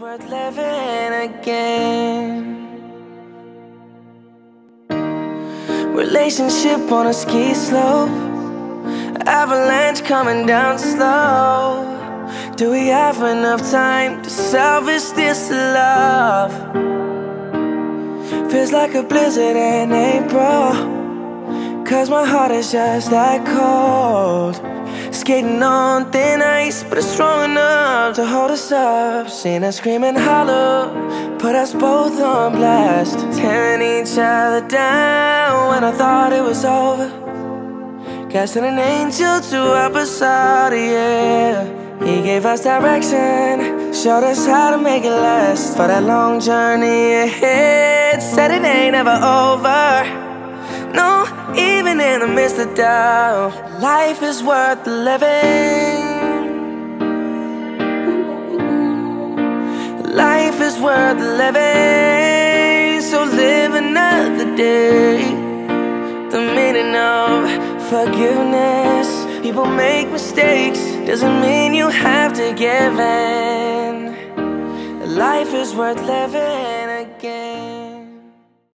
worth living again. Relationship on a ski slope, avalanche coming down slow. Do we have enough time to salvage this love? Feels like a blizzard in April, 'cause my heart is just that cold. Skating on thin ice, but it's strong enough to hold us up. Seen us scream and holler, put us both on blast, tearing each other down when I thought it was over. Casting an angel to our beside, yeah. He gave us direction, showed us how to make it last. For that long journey ahead, said it ain't ever over. No, even in the midst of doubt, life is worth living. Life is worth living, so live another day. The meaning of forgiveness. People make mistakes, doesn't mean you have to give in. Life is worth living.